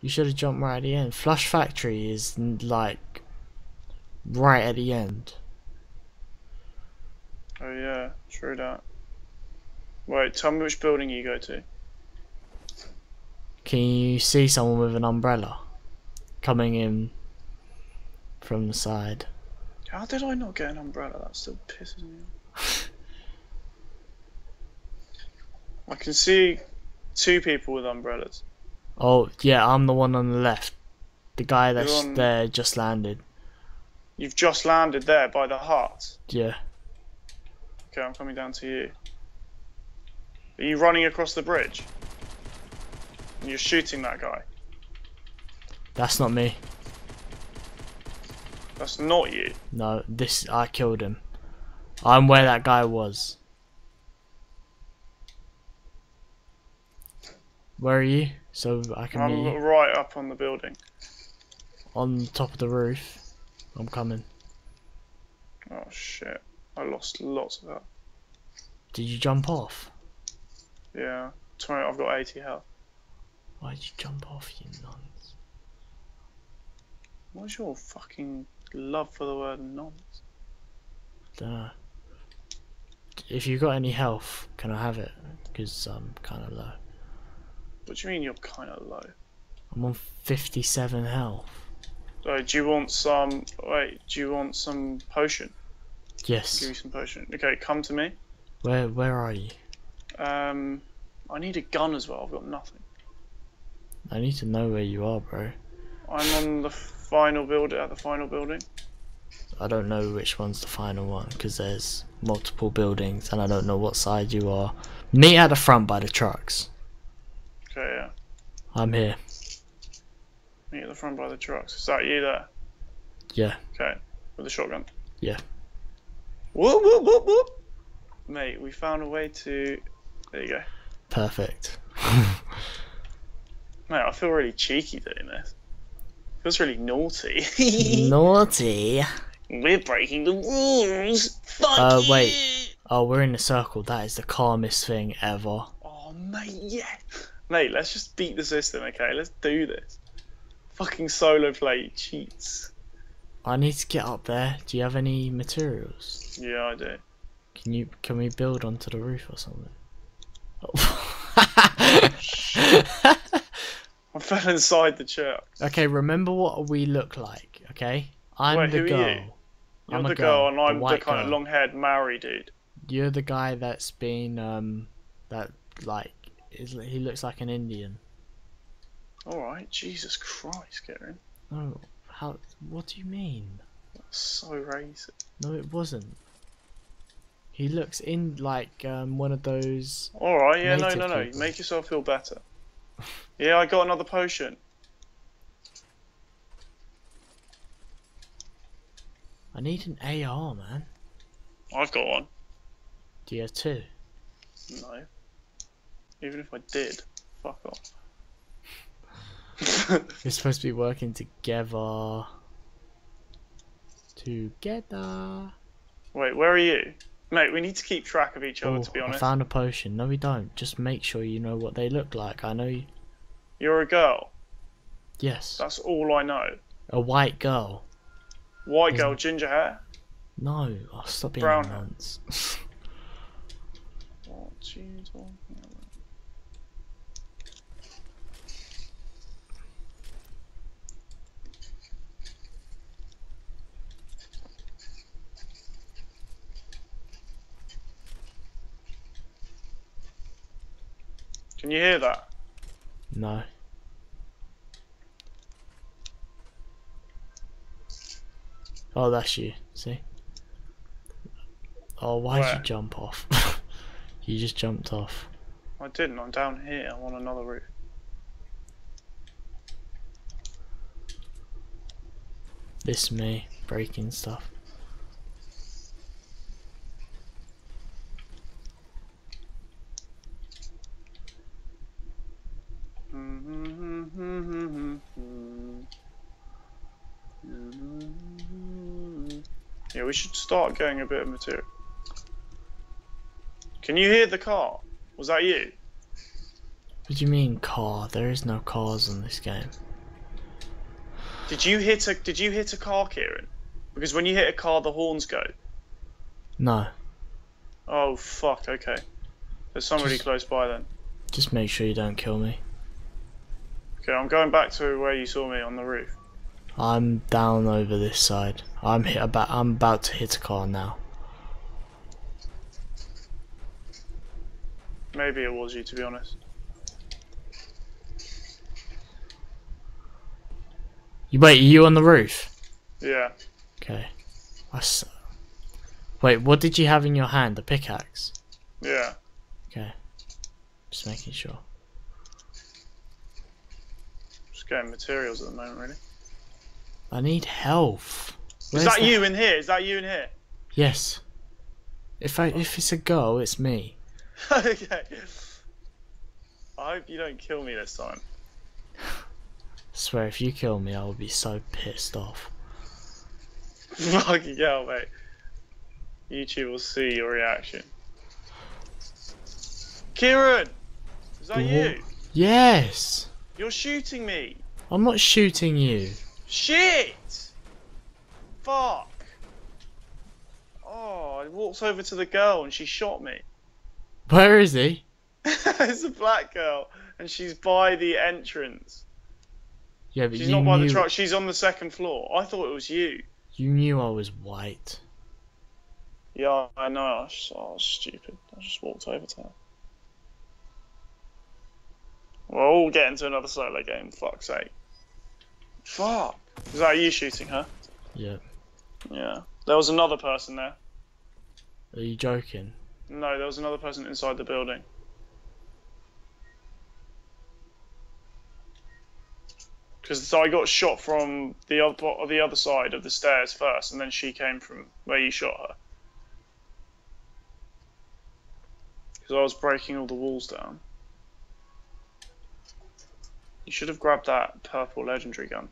You should have jumped right at the end. Flash Factory is like right at the end. Oh yeah, true that. Wait, tell me which building you go to. Can you see someone with an umbrella coming in from the side? How did I not get an umbrella? That still pisses me off. I can see two people with umbrellas. Oh yeah, I'm the one on the left. The guy that's there just landed. You've just landed there by the heart? Yeah. Okay, I'm coming down to you. Are you running across the bridge? And you're shooting that guy? That's not me. That's not you? No, this, I killed him. I'm where that guy was. Where are you? So I can I'm meet you. Right up on the building. On top of the roof. I'm coming. Oh shit. I lost lots of that. Did you jump off? Yeah. I've got 80 health. Why did you jump off, you nonce? What's your fucking love for the word nonce? Dunno. If you got any health, can I have it? Because I'm kind of low. What do you mean you're kind of low? I'm on 57 health. So do you want some? Wait, do you want some potion? Yes. Give me some potion. Okay, come to me. Where are you? I need a gun as well. I've got nothing. I need to know where you are, bro. I'm on the final building. At the final building. I don't know which one's the final one because there's multiple buildings, and I don't know what side you are. Meet at the front by the trucks. Okay, yeah. I'm here. Meet at the front by the trucks. Is that you there? Yeah. Okay. With the shotgun? Yeah. Whoop, whoop, whoop, whoop. Mate, we found a way to... There you go. Perfect. Mate, I feel really cheeky doing this. It feels really naughty. Naughty? We're breaking the rules. Fuck you! Wait. Oh, we're in a circle. That is the calmest thing ever. Oh, mate, yeah. Mate, let's just beat the system, okay? Let's do this. Fucking solo play cheats. I need to get up there. Do you have any materials? Yeah, I do. Can we build onto the roof or something? Oh. I fell inside the church. Okay, remember what we look like, okay? I'm Wait, the who girl. Are you? You're the girl, and I'm the kind of long-haired Maori dude. You're the guy that's been he looks like an Indian. Alright, Jesus Christ, Kieran. No, how? What do you mean? That's so racist. No, it wasn't. He looks in like one of those. Alright, yeah, no. People. Make yourself feel better. Yeah, I got another potion. I need an AR, man. I've got one. Do you have two? No. Even if I did, fuck off. You're supposed to be working together. Wait, where are you? Mate, we need to keep track of each other, to be honest. I found a potion. No, we don't. Just make sure you know what they look like. I know you... You're a girl? Yes. That's all I know. A white girl. White girl, ginger hair? No. Oh, stop being a nonce. What are you talking about? Can you hear that? No. Oh, that's you. See? Oh, why did you jump off? You just jumped off. I didn't. I'm down here. I'm on another roof. This is me breaking stuff. Yeah, we should start getting a bit of material. Can you hear the car? Was that you? What do you mean car? There is no cars in this game. Did you hit a car, Kieran? Because when you hit a car, the horns go. No. Oh fuck. Okay. There's somebody close by then. Just make sure you don't kill me. Okay, I'm going back to where you saw me on the roof. I'm down over this side. I'm about to hit a car now. Maybe it was you, to be honest. Wait, are you on the roof? Yeah. Okay. Wait, what did you have in your hand? A pickaxe? Yeah. Okay. Just making sure. Just getting materials at the moment, really. I need health. Is that you in here? Is that you in here? Yes. If it's a girl, it's me. Okay. I hope you don't kill me this time. I swear, if you kill me, I will be so pissed off. Fucking hell, mate. YouTube will see your reaction. Kieran! Is that you? Yes! You're shooting me! I'm not shooting you. Shit! Fuck! Oh, I walked over to the girl and she shot me. Where is he? It's a black girl and she's by the entrance. Yeah, but she's not by the truck, she's on the second floor. I thought it was you. You knew I was white. Yeah, I know. I was stupid. I just walked over to her. We're all getting to another solo game, fuck's sake. Fuck. Was that you shooting her? Yeah. Yeah. There was another person there. Are you joking? No, there was another person inside the building. Because I got shot from the other side of the stairs first, and then she came from where you shot her. Because I was breaking all the walls down. You should have grabbed that purple legendary gun.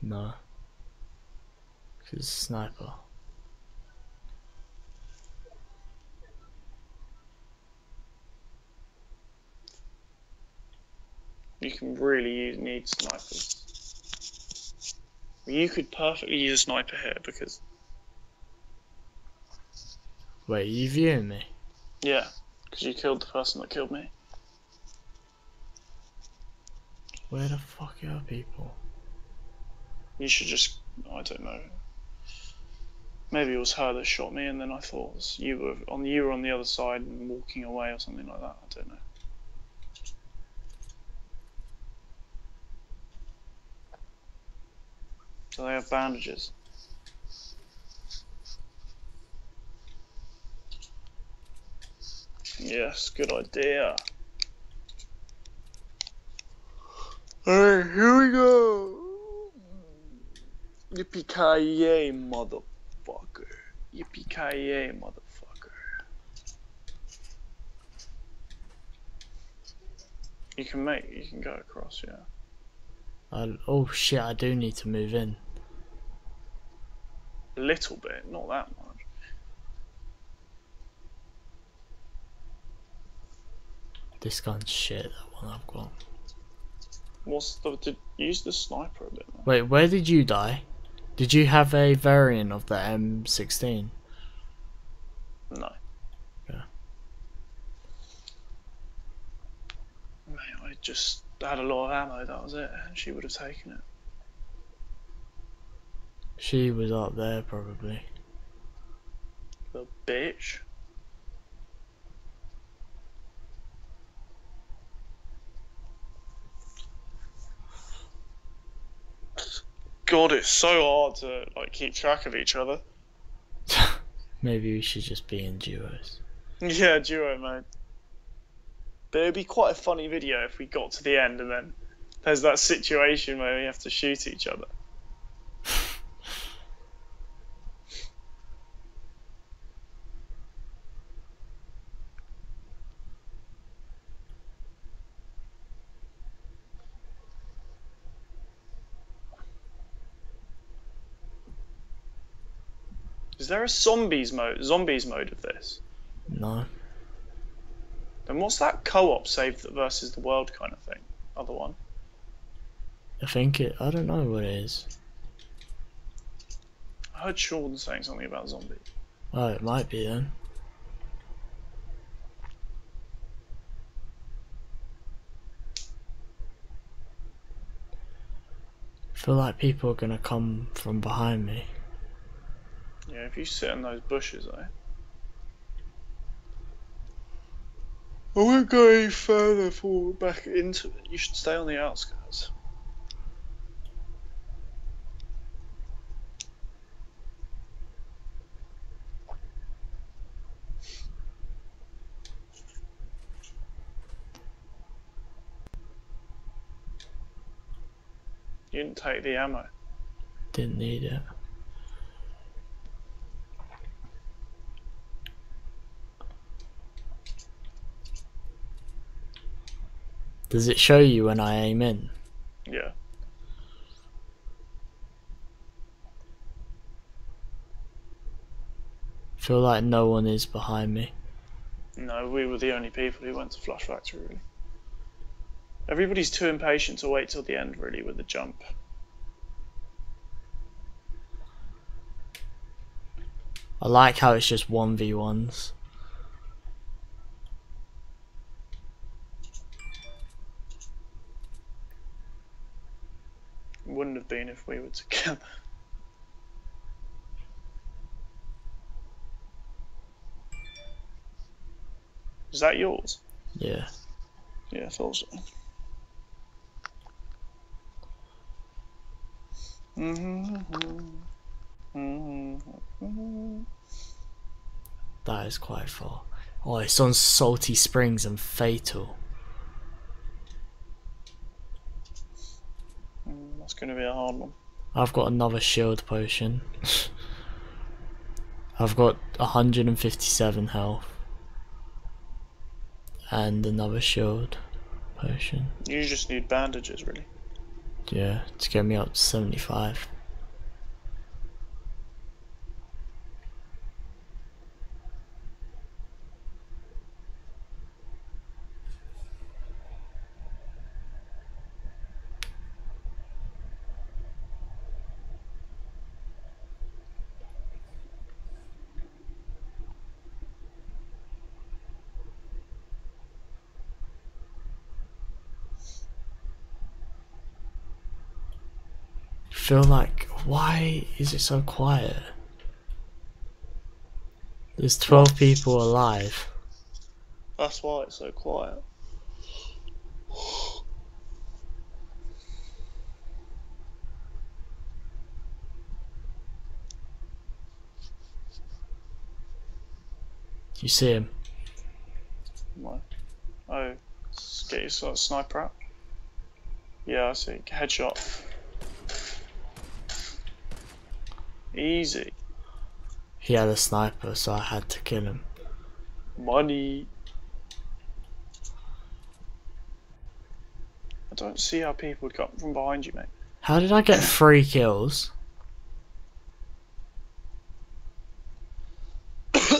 No. Because it's a sniper. You can really need snipers. You could perfectly use a sniper here because... Wait, are you viewing me? Yeah, because you killed the person that killed me. Where the fuck are people? You should just... I don't know. Maybe it was her that shot me and then I thought you were on the other side and walking away or something like that. I don't know. Do they have bandages? Yes, good idea. Alright, here we go! Yippee-ki-yay, motherfucker. Yippee-ki-yay, motherfucker. You can go across, yeah. Oh shit, I do need to move in. A little bit, not that much. This gun's shit, that one I've got. Use the sniper a bit more. Wait, where did you die? Did you have a variant of the M16? No. Yeah. Mate, I just had a lot of ammo, that was it, and she would have taken it. She was up there, probably. The bitch. God, it's so hard to like keep track of each other. Maybe we should just be in duos. Yeah, duo mode. But it'd be quite a funny video if we got to the end and then there's that situation where we have to shoot each other. Is there a zombies mode of this? No. Then what's that co-op save versus the world kind of thing? Other one? I don't know what it is. I heard Sean saying something about zombies. Oh, it might be then. I feel like people are gonna come from behind me. Yeah, if you sit in those bushes, eh? I won't go any further forward back into it. You should stay on the outskirts. You didn't take the ammo. Didn't need it. Does it show you when I aim in? Yeah. I feel like no one is behind me. No, we were the only people who went to Flash Factory, really. Everybody's too impatient to wait till the end, really, with the jump. I like how it's just 1v1s. Wouldn't have been if we were together. Is that yours? Yeah. Yeah, I thought so. That is quite far. Oh, it's on Salty Springs and Fatal. That's going to be a hard one. I've got another shield potion. I've got 157 health. And another shield potion. You just need bandages, really. Yeah, to get me up to 75. I feel like, why is it so quiet? There's 12 people alive. That's why it's so quiet. You see him? What? Oh, get your sort of sniper out. Yeah, I see. Headshot. Easy. He had a sniper, so I had to kill him. Money. I don't see how people would come from behind you, mate. How did I get 3 kills?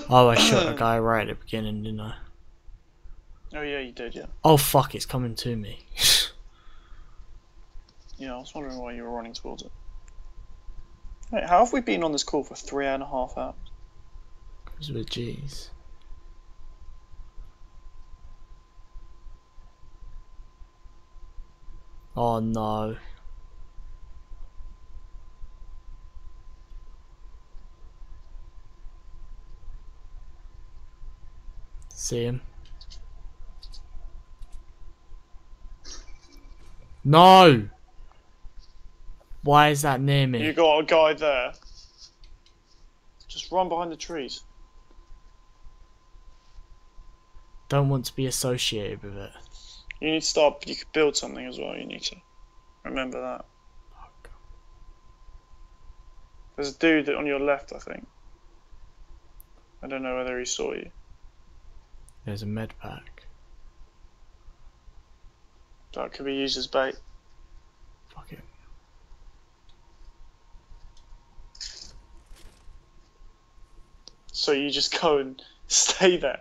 Oh, I shot a guy right at the beginning, didn't I? Oh yeah, you did, yeah. Oh fuck, it's coming to me. Yeah, I was wondering why you were running towards it. Wait, how have we been on this call for 3.5 hours? Because we're G's. Oh no. See him? No! Why is that near me? You got a guy there. Just run behind the trees. Don't want to be associated with it. You need to start. You could build something as well. You need to remember that. Oh, God. There's a dude on your left, I think. I don't know whether he saw you. There's a med pack. That could be used as bait. Fuck it. So you just go and stay there.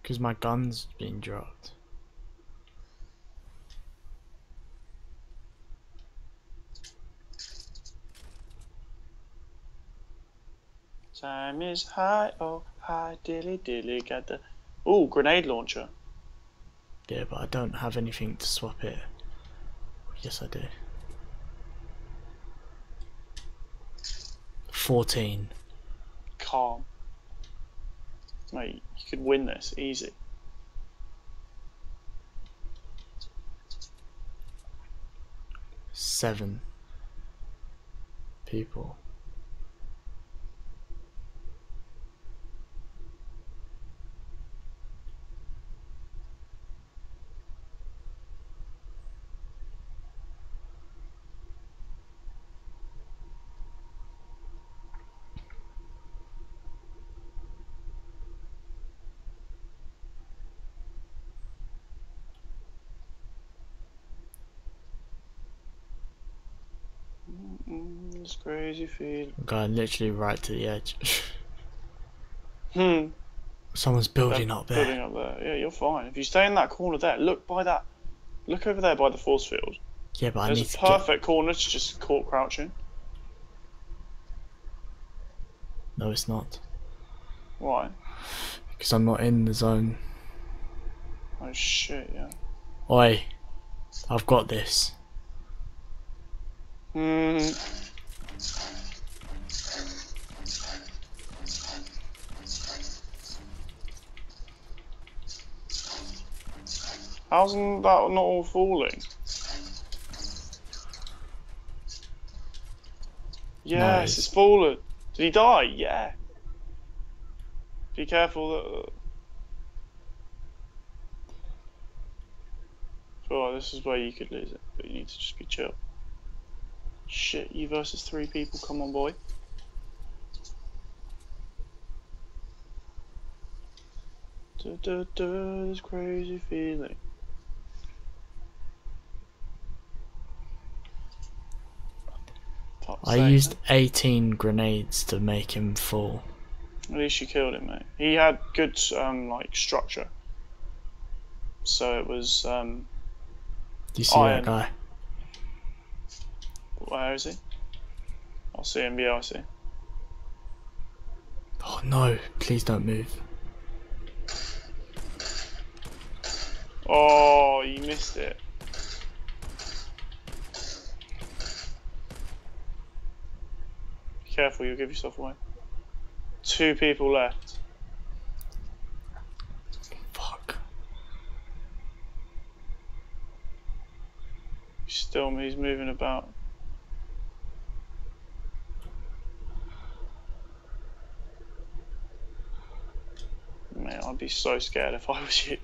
Because my gun's been dropped. Time is high, oh high, dilly dilly, got the... Ooh, grenade launcher. Yeah, but I don't have anything to swap it. Yes, I do. 14. Calm. Mate, you could win this, easy. Seven. People. It's crazy feeling. I'm going literally right to the edge. Hmm. Someone's building up there. Building up there. Yeah, you're fine. If you stay in that corner there, look by that. Look over there by the force field. Yeah, but I need to. There's a perfect corner to just caught crouching. No, it's not. Why? Because I'm not in the zone. Oh shit! Yeah. Oi, I've got this. Hmm. How's that not all falling? Yes, nice. It's fallen. Did he die? Yeah. Be careful. Oh, this is where you could lose it, but you need to just be chill. Shit, you versus three people, come on, boy. Da da da, this crazy feeling. I used 18 grenades to make him fall. At least you killed him, mate. He had good, like, structure. So it was, Do you see that guy? Where is he? I'll see him, yeah, I see. Oh no, please don't move. Oh, you missed it. Be careful, you'll give yourself away. Two people left. Fuck. Still, he's moving about. Man, I'd be so scared if I was you.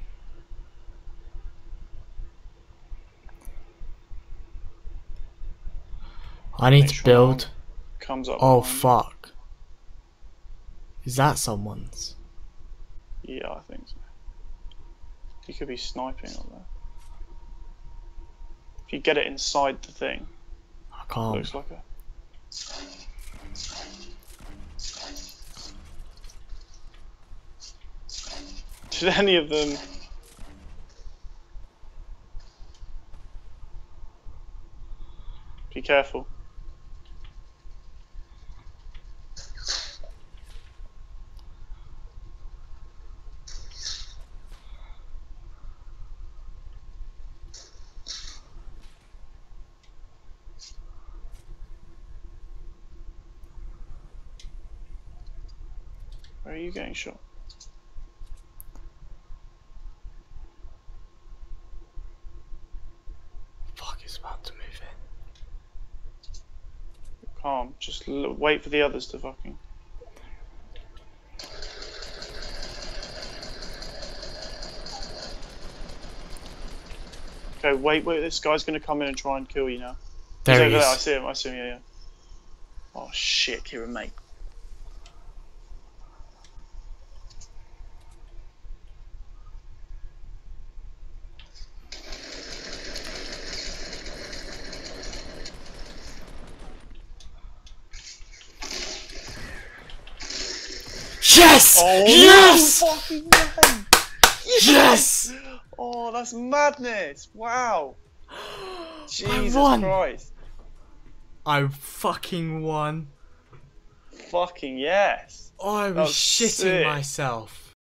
I need to build. Comes up. Oh fuck! Is that someone's? Yeah, I think so. He could be sniping up there. If you get it inside the thing. I can't. Looks like a. Did any of them? Be careful. Where are you getting shot? Calm. Just wait for the others to fucking. Okay, wait, wait. This guy's gonna come in and try and kill you now. There he is. I see him. I see him. Yeah, yeah. Oh shit, Kieran, mate. Yes! Oh, yes! No fucking way. Yes! Oh, that's madness! Wow! Jesus Christ! I fucking won! Fucking yes! Oh, I was shitting myself.